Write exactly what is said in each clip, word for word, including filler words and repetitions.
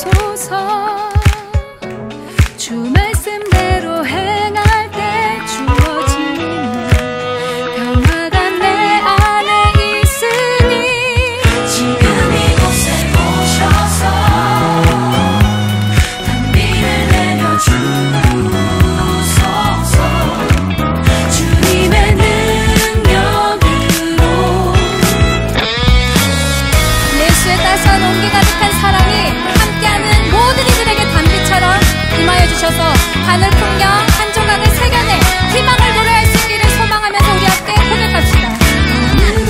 주옵소서. 주 말씀대로 행할 때 주어지는 평화가 내 안에 있으니 지금 이곳에 오셔서 단비를 내려주옵소서. 따스한 온기 가득한 사랑이 함께하는 모든 이들에게 단비처럼 임하여 주셔서 하늘 풍경 한 조각을 새겨내 희망을 노래할 수 있기를 소망하면서 우리 함께 고백합시다. 오늘날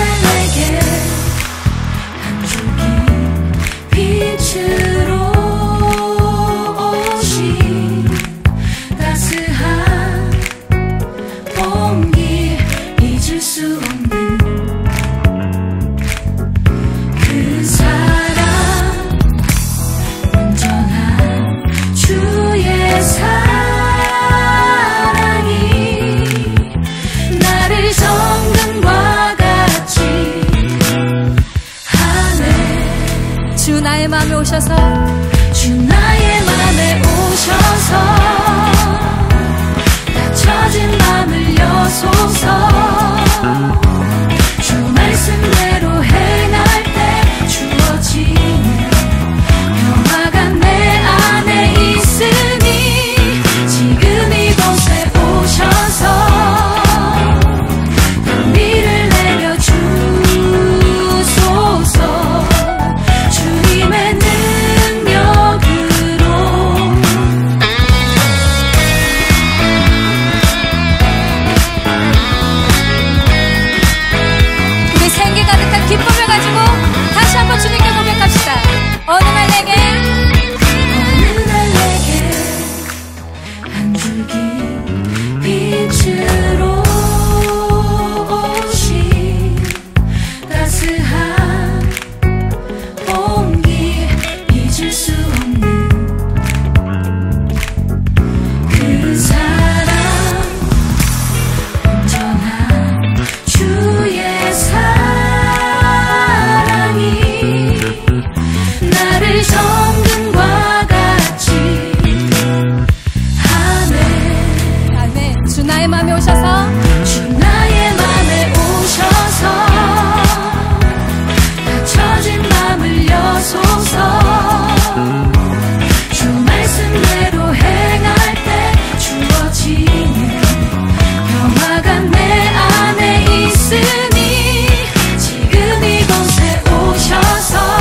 내게 한 줄기 빛으로 오신 따스한 온기 잊을 수 없는 주 나의 맘에 오셔서 주 나의 맘에 오셔서 다쳐진 맘을 여소서. 주 말씀대로 행할 때 주어지는 평화가 내 안에 있으니 지금 이곳에 오셔서 기쁨을 가지고 다시 한번 주님께 고백합시다. 어느 날 내게 어느 날 내게 한 줄기 빛으로 오신 따스한 온기 잊을 수 없는 그 사랑 온전한 주의 사랑 나를 성금과 같이 아멘 아멘. 주 나의 맘에 오셔서 주 나의 맘에 오셔서 다쳐진 맘을 여소서. 주 말씀대로 행할 때 주어지는 평화가 내 안에 있으니 지금 이곳에 오셔서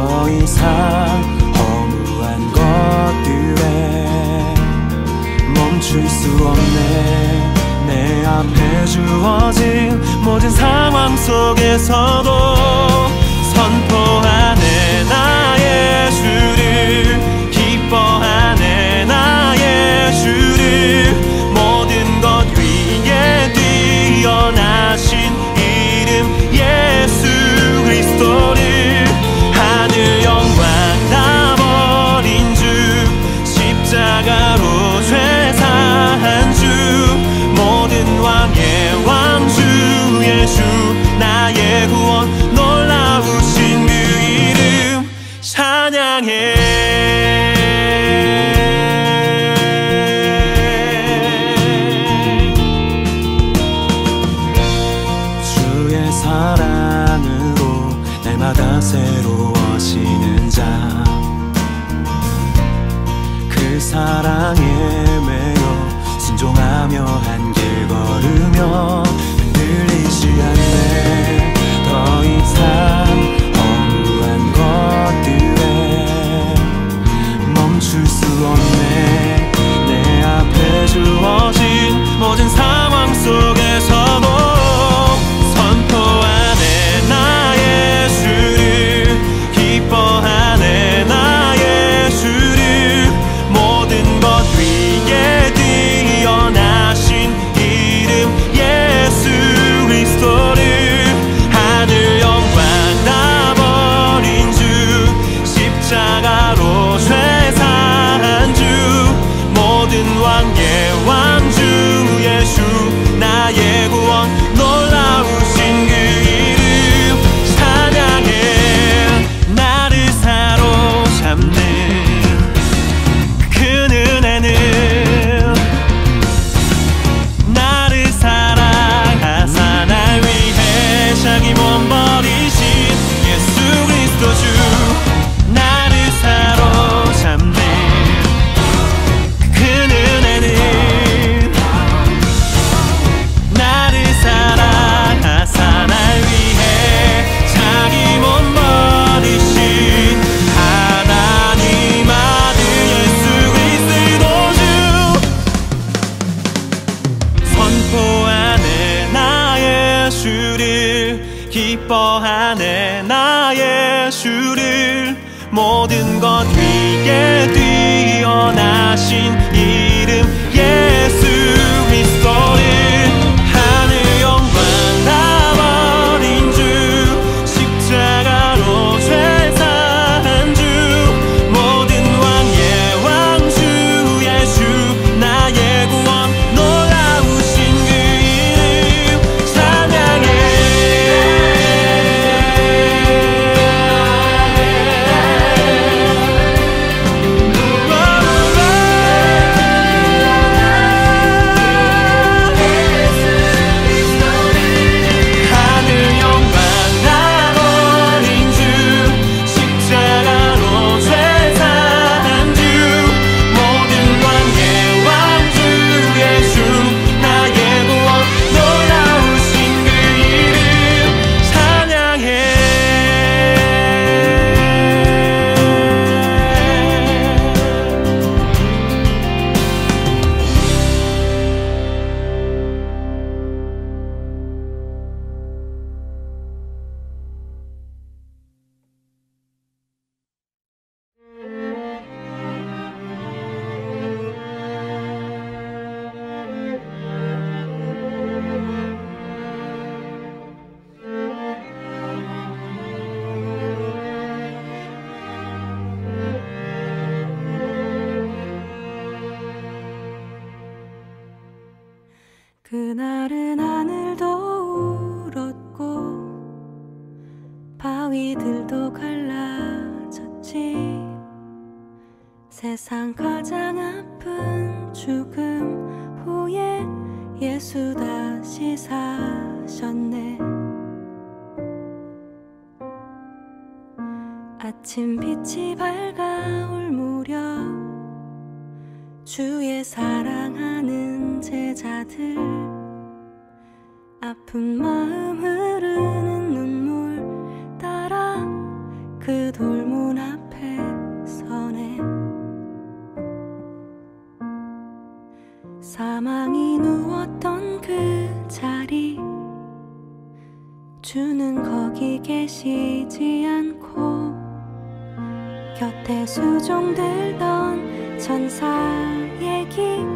더 이상 허무한 것들에 멈출 수 없네. 내 앞에 주어진 모든 상황 속에서도 선포하네 나의 주를, 기뻐하네 나의 주를. 모든 것 위에 뛰어나신 이름 예수 그리스도를 하늘 영광 다 버린 주, 십자가로 죄사한 주, 모든 왕의 왕 주의 주, 나의 구원 놀라우신 그 이름 찬양해. 주의 사랑으로 날마다 새로워지는 자, 그 사랑에 매여 순종하며 한 길 걸으며 흔들리지 않네. 더 이상 허무한 것들에 멈출 수 없네. 내 앞에 주어진 모든 상황 속에서도 선포하네 나의 주를, 기뻐하네 나의 주를. 모든 것 위에 뛰어나신 이름 예수 그리스도를 하늘 영광 다 버린 주, 십자가로 죄사한 주, 모든 왕의 왕 주 예수 나의 구원 놀라우신 그 이름 찬양해. 나를 사로잡는 큰 은혜는 나를 사랑하사 날 위해 자기 몸 버리신 예수 그리스도 주, 나를 사로잡네 큰 은혜는 나를 사랑하사 날 위해 자기 몸 버리신 하나님 아들 예수 그리스도 주, 선포하네 나의 주를, 기뻐하네 나의 주를. 모든 것 위에 뛰어나신 이름 예수 그리스도를 하늘 영광 다 버린 주, 십자가로 죄사한 주, 모든 왕의 왕 주 예수 나의 구원 놀라우신 그 이름 찬양해. 하늘 영광 다 버린 주, 십자가로 죄사한 주, 모든 왕의 왕 주 예수 나의 구원 놀라우신 그 이름 찬양해. 그날은 하늘도 울었고 바위들도 갈라졌지. 세상 가장 아픈 죽음 후에 예수 다시 사셨네. 아침 빛이 밝아올 무렵 주의 사랑하는 제자들, 아픈 마음 흐르는 눈물 따라 그 돌문 앞에 서네. 사망이 누웠던 그 자리, 주는 거기 계시지 않고 곁에 수종들던 천사 얘기,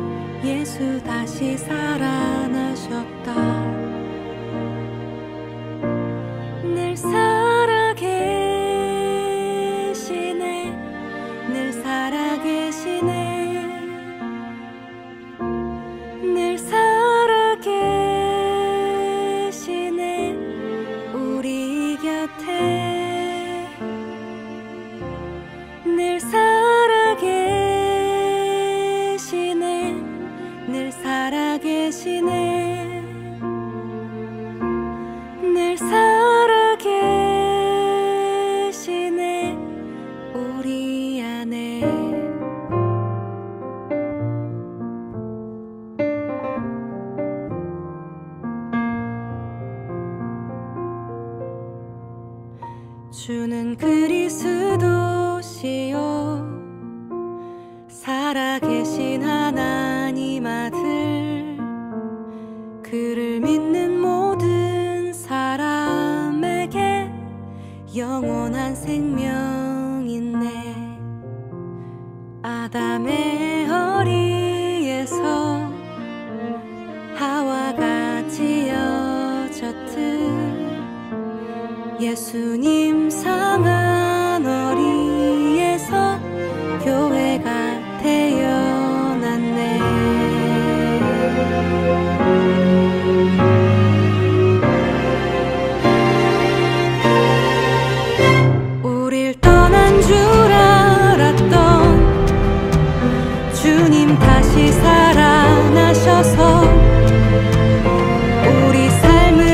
예수 다시 살아나셨다. 늘 살아계시네, 늘 살아계시네, 늘 살아계시네 우리 곁에. 늘 살아계시네, 늘 살아계시네, 늘 살아계시네 우리 안에. 주는 그리스도시요 살아계신 하나님 아들, 그를 믿는 모든 사람에게 영원한 생명이 있네. 아담의 허리에서 하와가 지어졌듯 예수님 상한 어리에서 교회가 태어났네. 우릴 떠난 줄 알았던 주님 다시 살아나셔서 우리 삶을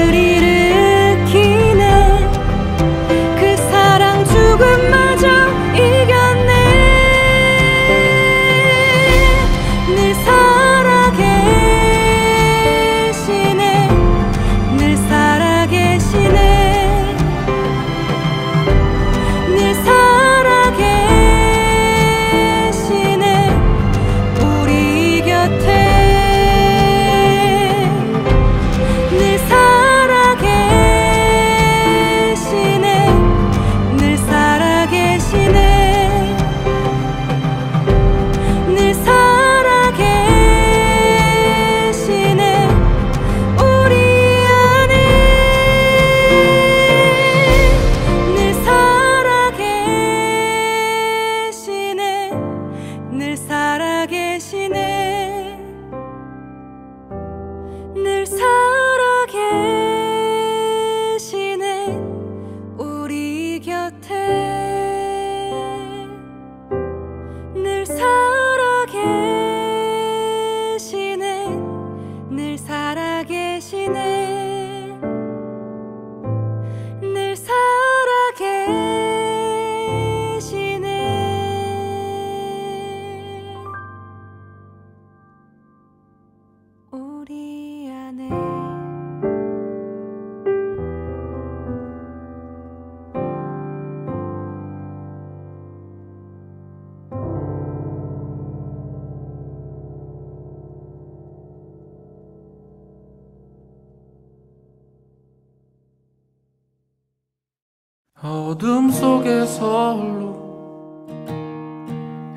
어둠 속에서 홀로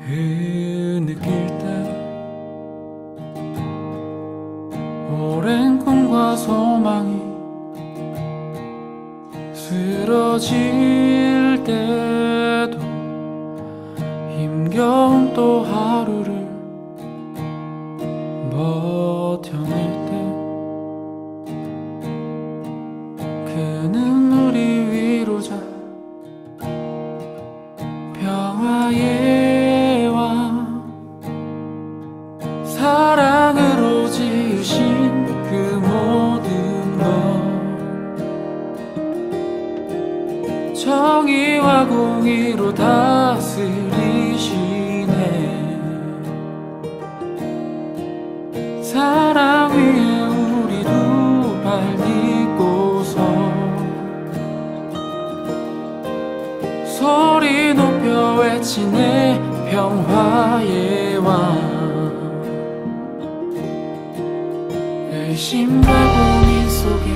흐느낄 때 오랜 꿈과 소망이 쓰러질 때도 힘겨운 또 하루를 버텨낼 때 그는 우리 위로자, 사랑으로 지으신 그 모든 것 정의와 공의로 다스리시네. 사랑 위에 우리 두 발 딛고서 소리 높여 외치네, 평화의 왕. 의심 바구니 속에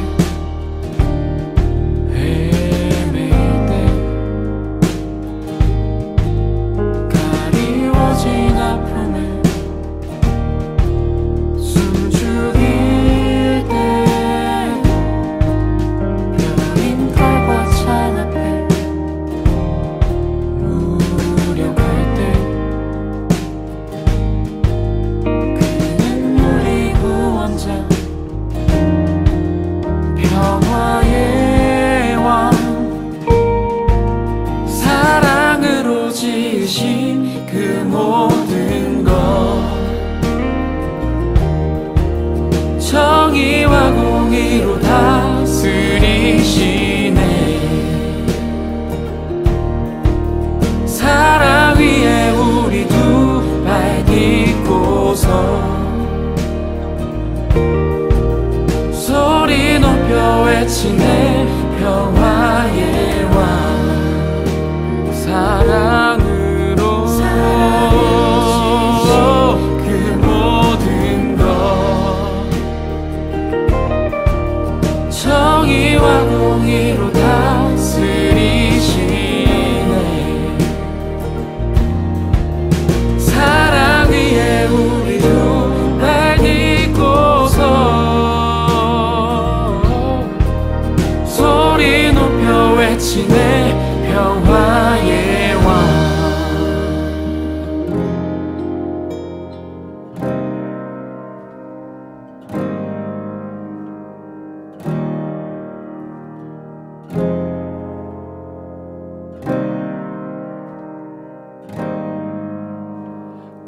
그 모든 것 정의와 공의로 다스리시네. 사랑 위에 우리 두 발 딛고서 소리 높여 외치네. 평화의 왕 사랑 공의로 다스리시네. 사랑 위에 우리 두 발 딛고서 소리 높여 외치네. 평화의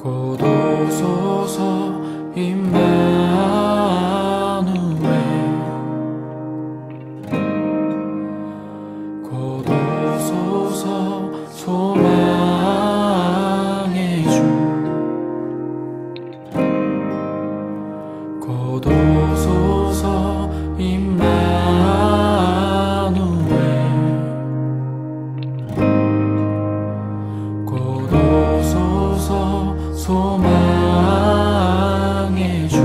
고도소서 임마누엘, 고도소서 소망의 주, 고도소서 임마누엘, 고도소서 소망의 주. 고도소서 임마누엘, 고도소서 소망의 주.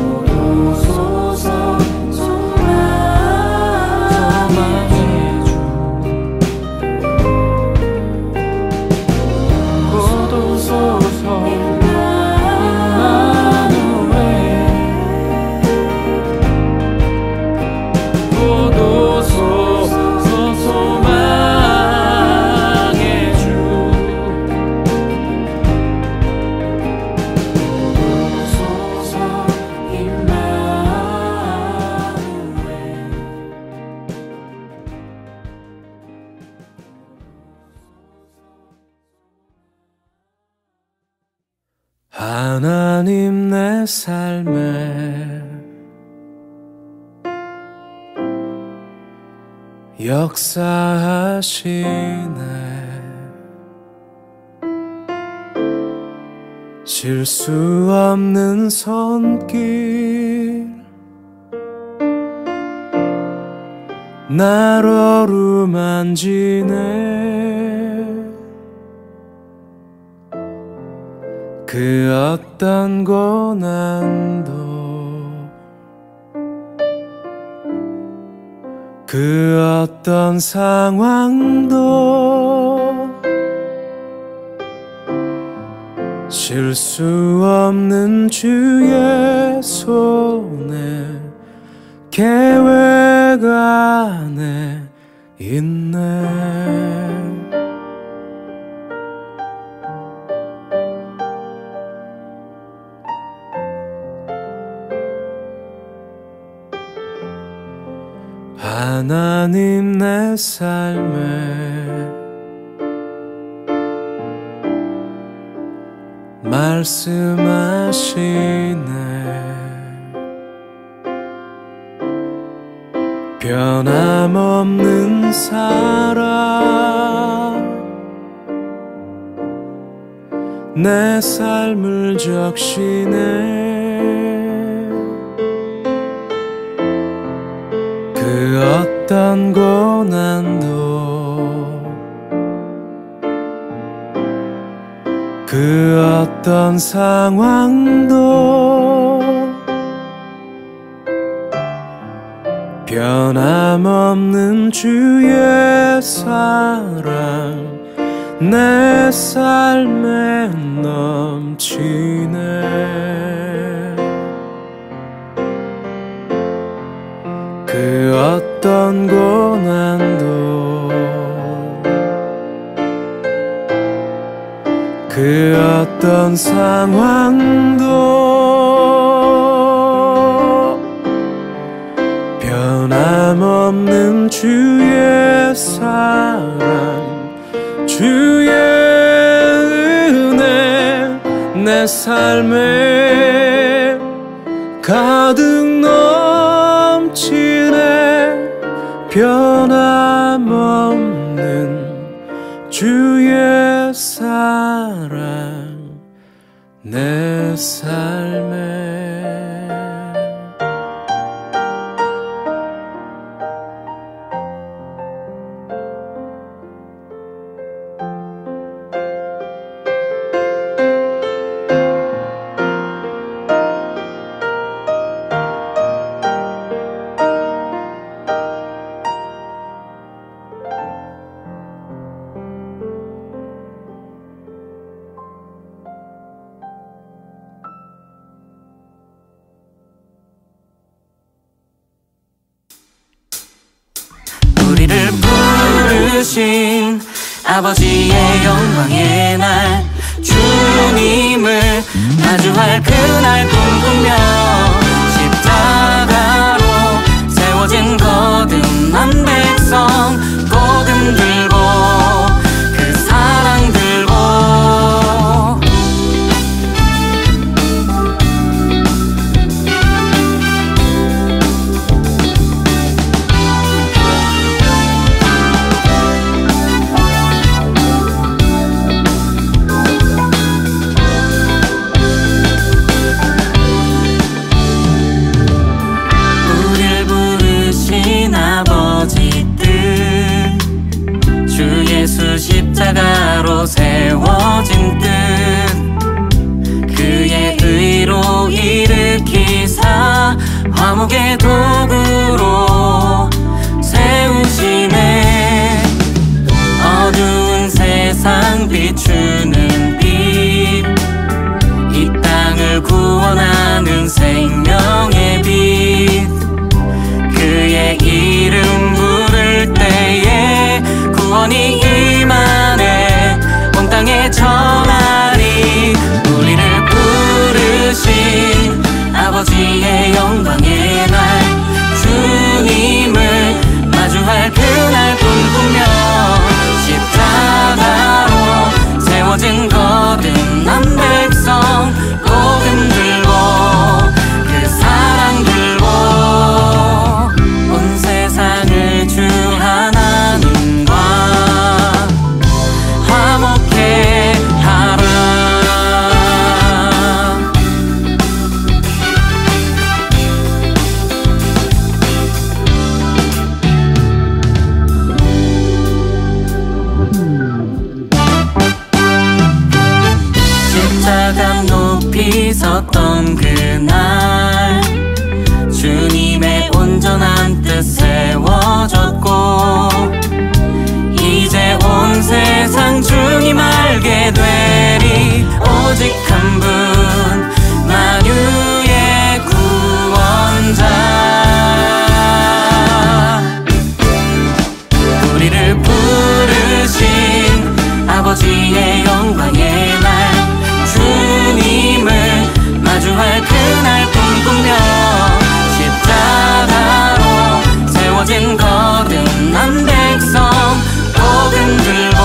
고도소서 하나님 내 삶에 역사하시네. 쉴 수 없는 손길 날 어루만지네. 그 어떤 고난도 그 어떤 상황도 쉴 수 없는 주의 손에 계획 안에 있네. 하나님 내 삶에 말씀하시네. 변함없는 사랑 내 삶을 적시네. 어떤 고난도 그 어떤 상황도 변함없는 주의 사랑 내 삶에 넘치네. 그 어떤 고난도 그 어떤 상황도 변함없는 주의 사랑 주의 은혜 내 삶에 가득 넘치네. 변함없는 주의 사랑 내 삶에. 아버지의 영광의 날 주님을 마주할 그날 꿈꾸며 십자가로 세워진 거듭난 백성 거듭 들고 그 사랑 들고 십자가로 세워진 뜻 그의 의로 일으키사 화목의 도구로 세우시네. 어두운 세상 비추는 빛 이 땅을 구원하는 생명의 빛 그의 이름 부를 때에 구원이 이만해 온 땅에 전하리. 우리를 부르신 아버지의 영광의 날 주님을 마주할 그날 꿈꾸며 십자가로 세워진 거듭난 백성 거듭 들고 그 사랑 들고 온 세상을 주 하나님 화목해 하라. 십자가 높이 섰던 그날 주님의 온전한 뜻 세워졌고 이제 온 세상 주님 알게 되리. 오직 한 분 만유의 구원자 우리를 부르신 아버지의 영광의 날 주님을 마주할 그날 꿈꾸며 십자가로 세워진 거듭난 백성 거듭 들고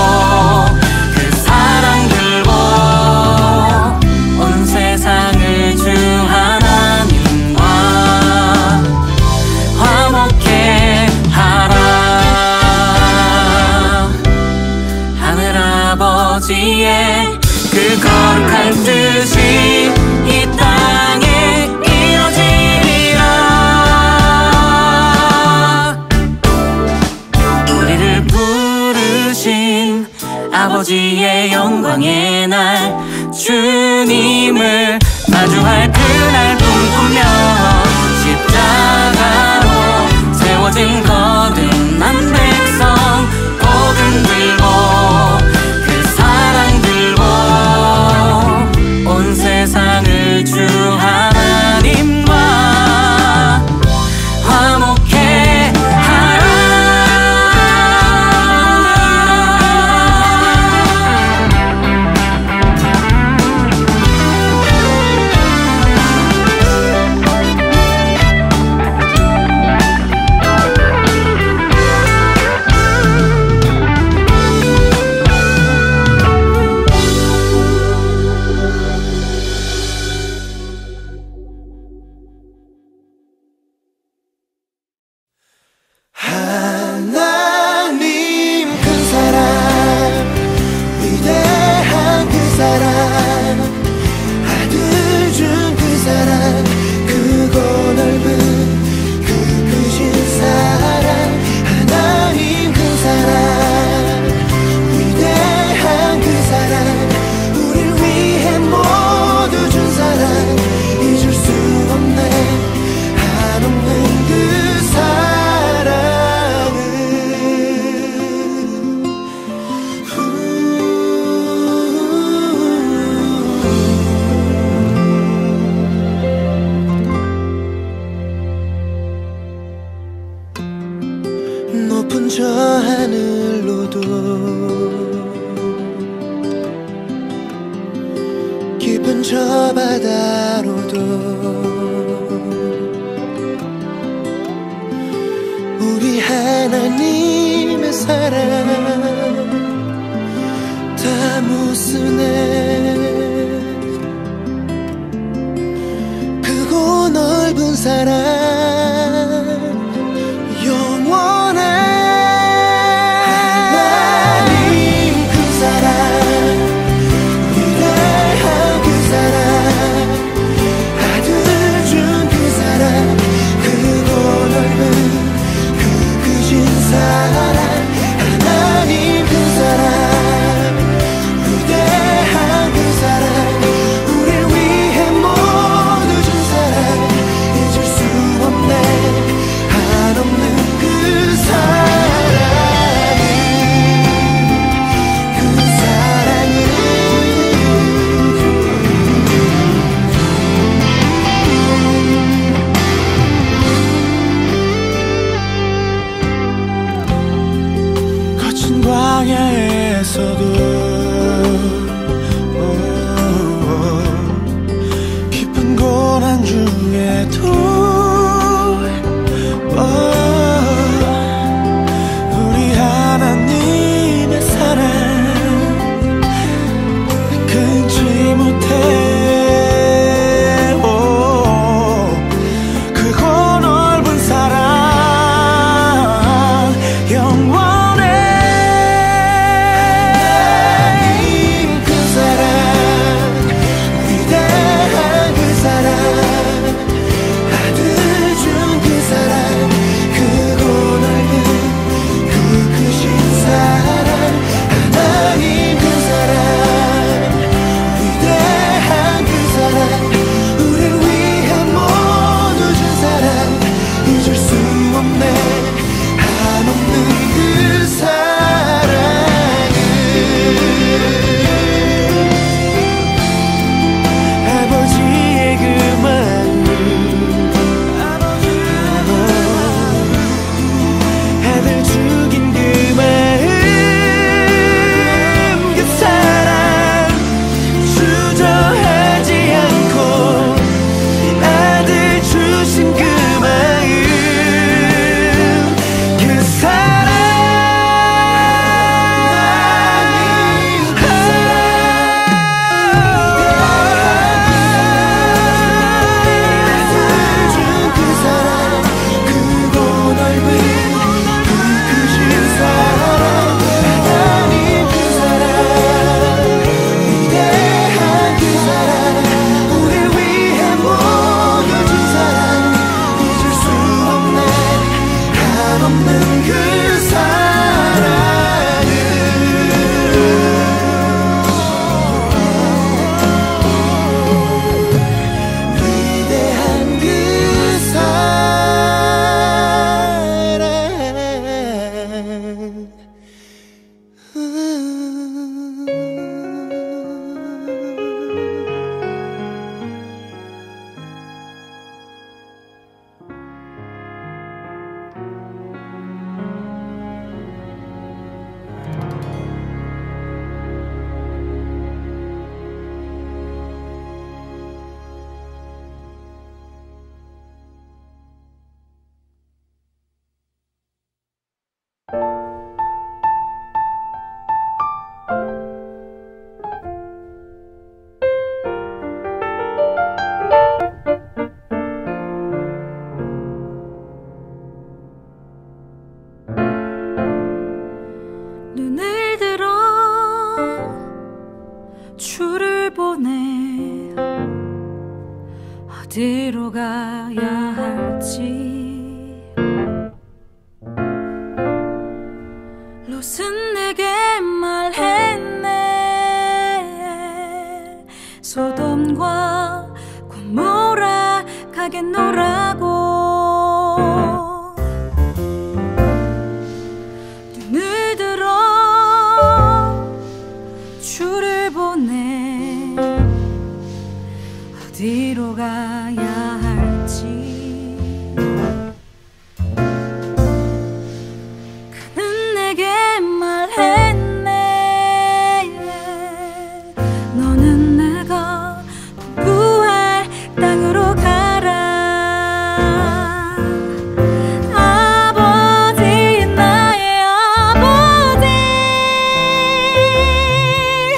그 사랑 들고 온 세상을 주 하나님과 화목해 하라. 하늘 아버지의 그 거룩한 뜻이 이 땅에 이루어지리라. 아버지의 영광의 날, 주님을 마주할 그날 꿈꾸며 십자가로 세워진 거듭난 백성 복음 들고 그 사랑 들고 온 세상을 주 하나님과 화목해 눈을 들어 줄을 보내 어디로 가야 할지. 롯은 내게 말했네. 소돔과 고모라 가겠노라고. 어디로 가야 할지. 그는 내게 말했네. 너는 내가 공부할 땅으로 가라. 아버지, 나의 아버지, 내가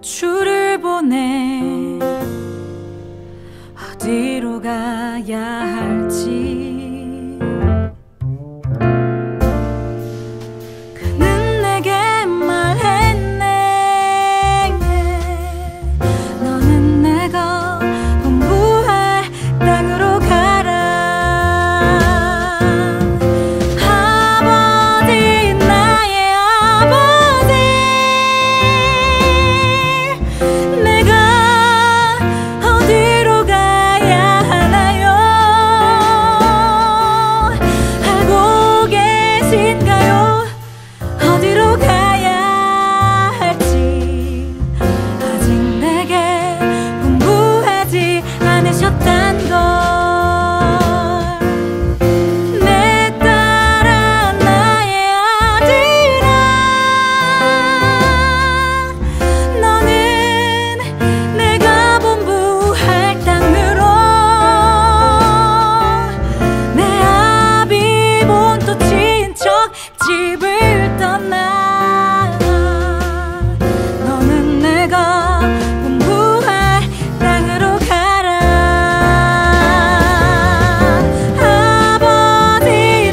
줄을 보내 어디로 가야 할지. 그는 내게 말했네. 너는 내가 공부할 땅으로 가라. 아버지, 나의 아버지, 어디로 가야 할지. 아직 내게 공부하지 않으셨단 걸. 내 딸아, 나의 아들아, 너는 내가 공부할 땅으로. 내 아비 본토 친척 집을 떠나. 너는 내가 공부할 땅으로 가라. 아버지,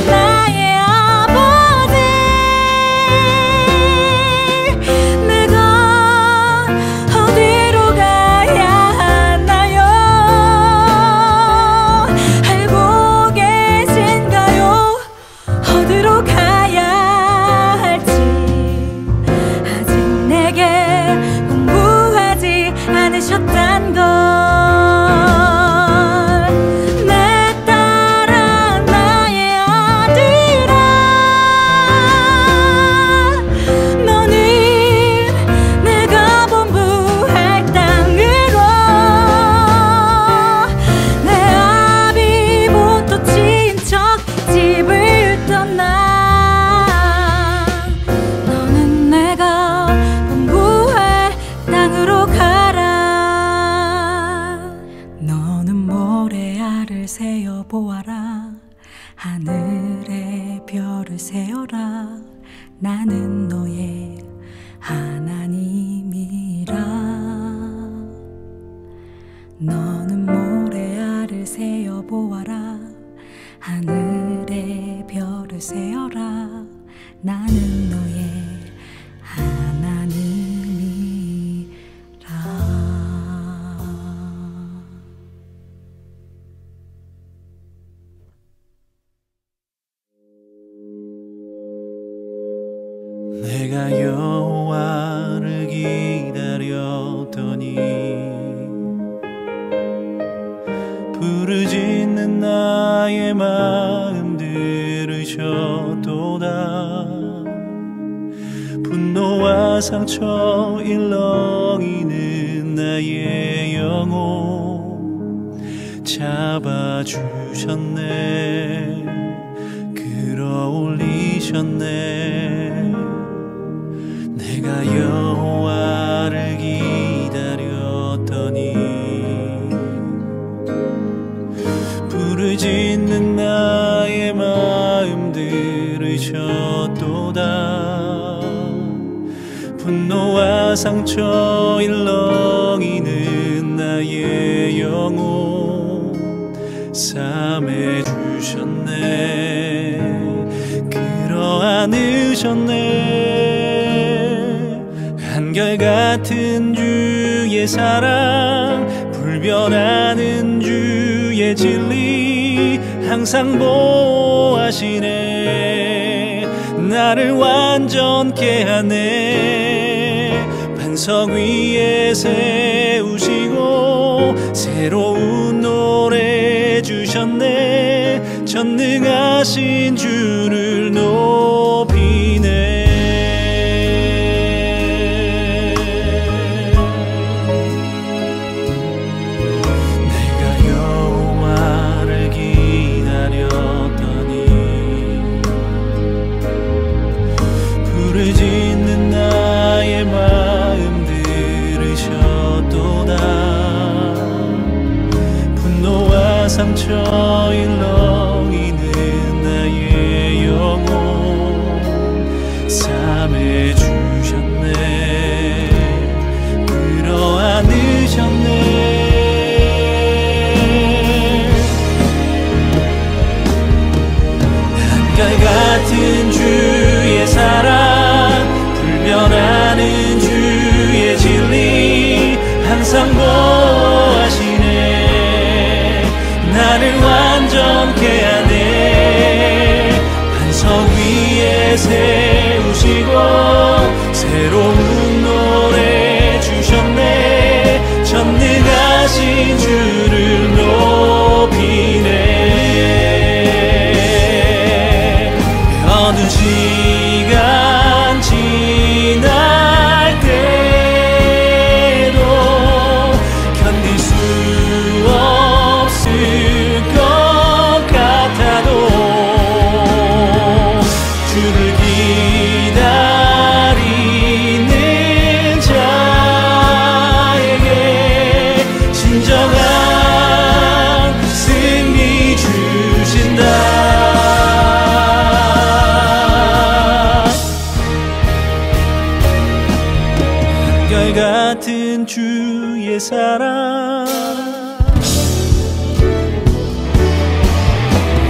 나의 아버지, 내가 어디로 가야 하나요? 알고 계신가요? 어디로 가야 하셨단 걸. 내 딸아, 나의 아들아, 너는 내가 공부할 땅으로. 내 아비 본토 친척 집을 떠나. 너는 내가 공부할 땅으로 가. 모래알을 세어 보아라. 하늘의 별을 세어라. 나는 너의 하나님이라. 너는 모래알을 세어 보아라. 하늘의 별을 세어라. 나는 너의 하나님이라. 여호와를 기다렸더니 부르짖는 나의 마음 들으셨도다. 분노와 상처 일렁이는 나의 영혼 잡아주셨네, 끌어올리셨네. 내가 여호와를 기다렸더니 부르짖는 나의 마음 들으셨도다. 분노와 상처 일렁이는 나의 영혼 싸매주셨네, 끌어안으셨네. 한결같은 주의 사랑, 불변하는 주의 진리, 항상 보호하시네. 나를 완전케 하네. 반석 위에 세우시고 새로운 노래 주셨네. 전능하신 주를 높이네. 상처 일렁이는 나의 영혼 싸매주셨네, 끌어안으셨네. 한결같은 주의 사랑, 불변하는 주의 진리, 항상 보호하시네. 나를 완전케 하네. 반석 위에 세우시고 새로운 노래 주셨네. 전능하신 주를 높이네. 어느 시간 지날 때도 견딜 수 없을 같은 주의 사랑,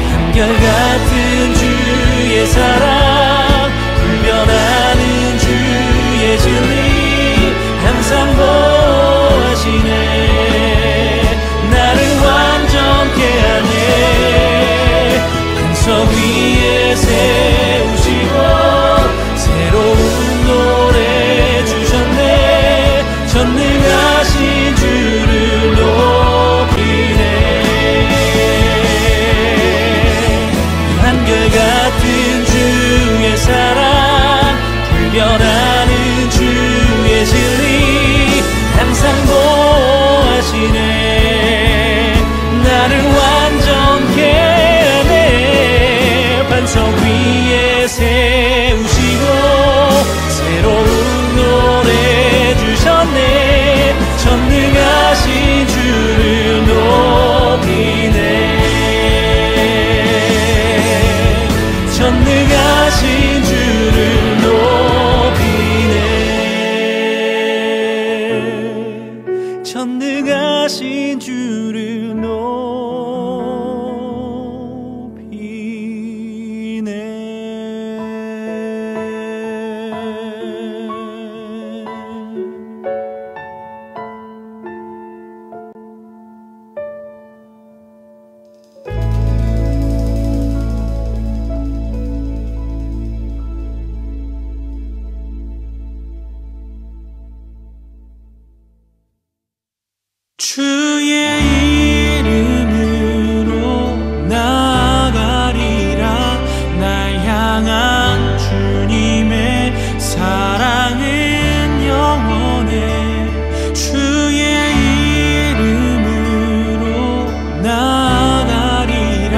한결같은 주의 사랑, 불변하는 주의 진리, 항상 보호하시네. 나를 완전케 하네. 반석 위에 세우시고 새로운 노래 주셨네. 전능하신 주를 높이네. 한결같은 주의 사랑, 불변하는 주의 진리, 항상 보호하시네. 나를 완전케 하네. 반석 위에 세우시고 새로운 노래 주셨네. 전능하신 주를 높이네. 전능하신 주를 높이네. 전능하신 주를 높이네. 주의 이름으로 나아가리라. 날 향한 주님의 사랑은 영원해. 주의 이름으로 나아가리라.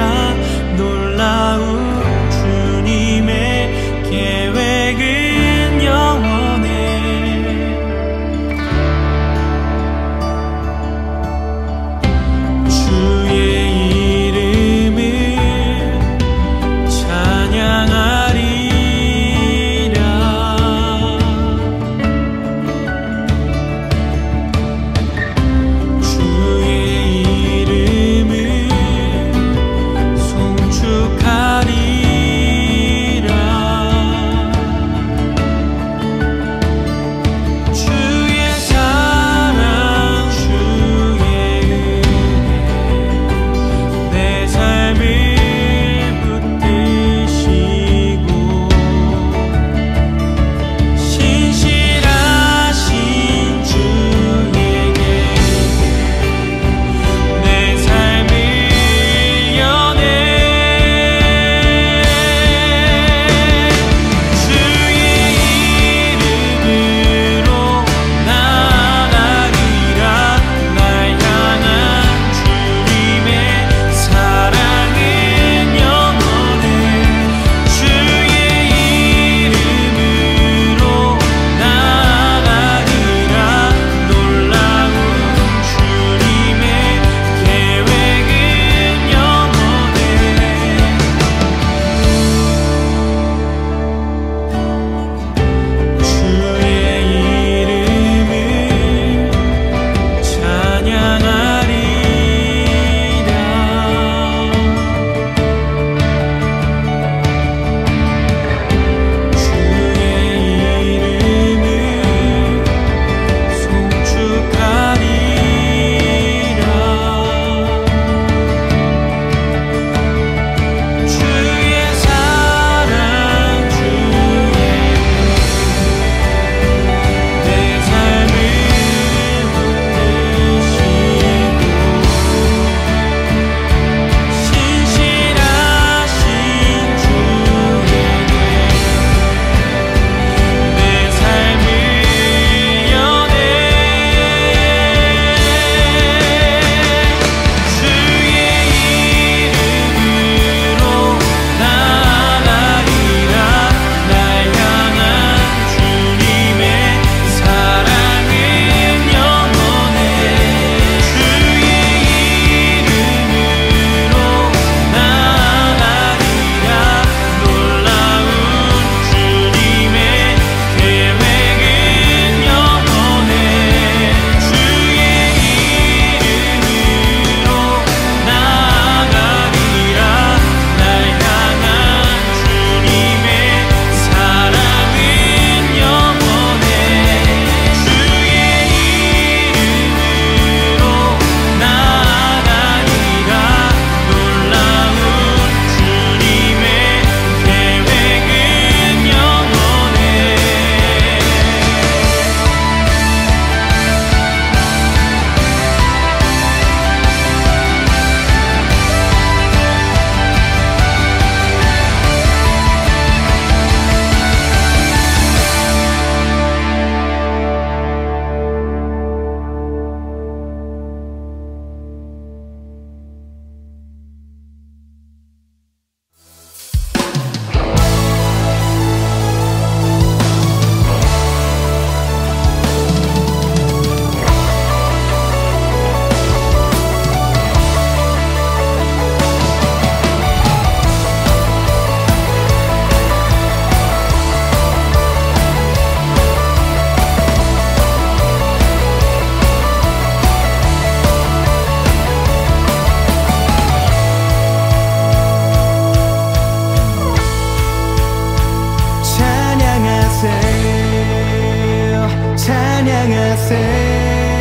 놀라운 주님의 계획은 영원해.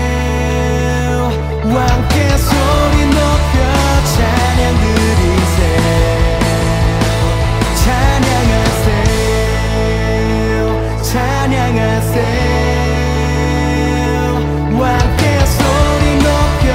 찬양하세요. 왕께 소리 높여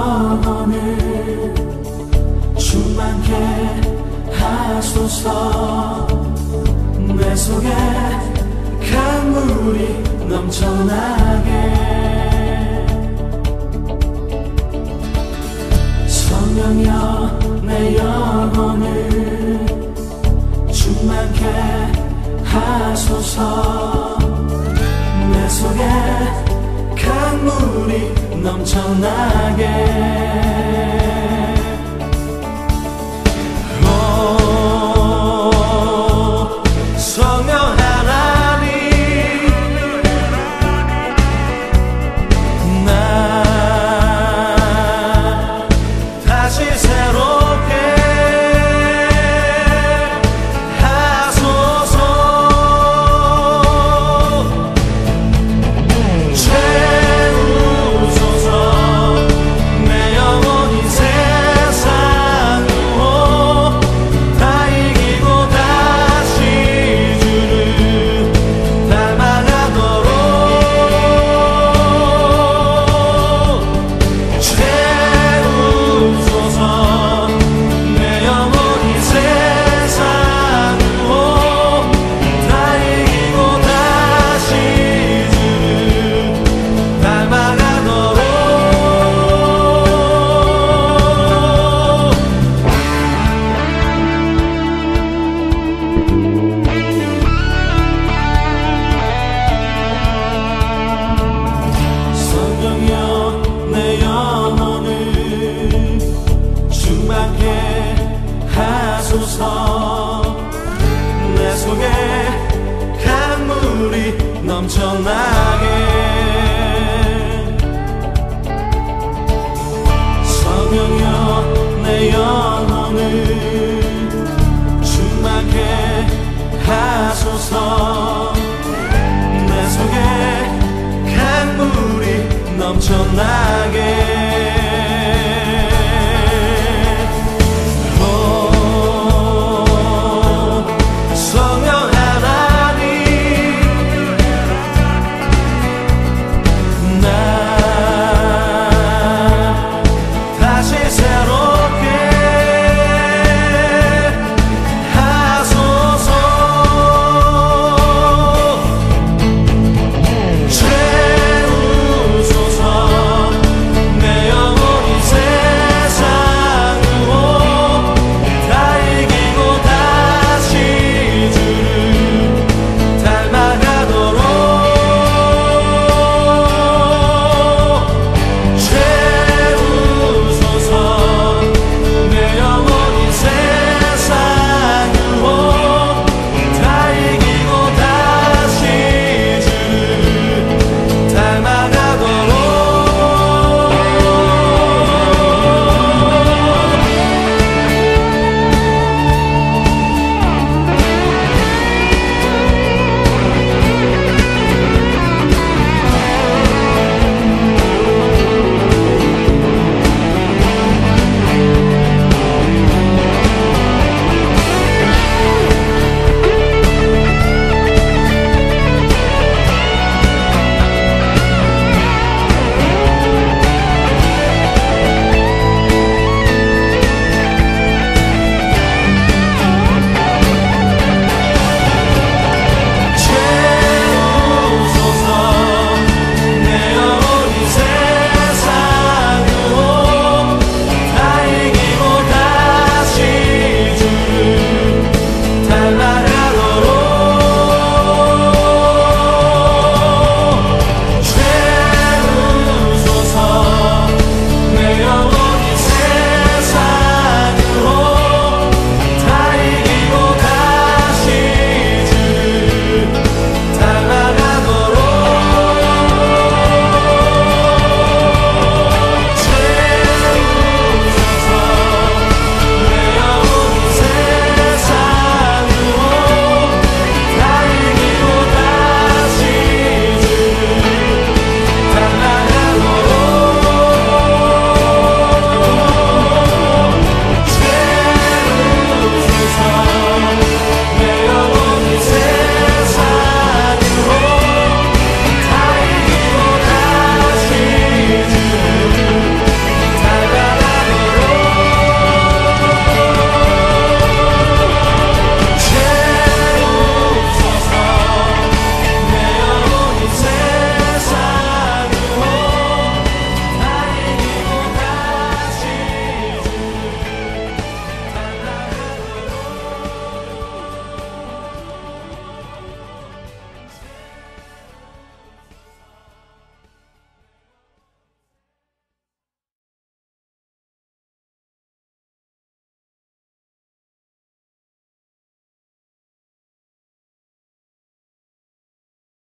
영원을 충만케 하소서. 내 속에 강물이 넘쳐나게 성령여 내 영혼을 충만케 하소서. 내 속에 강물이 넘쳐나게 내 속에 강물이 넘쳐나게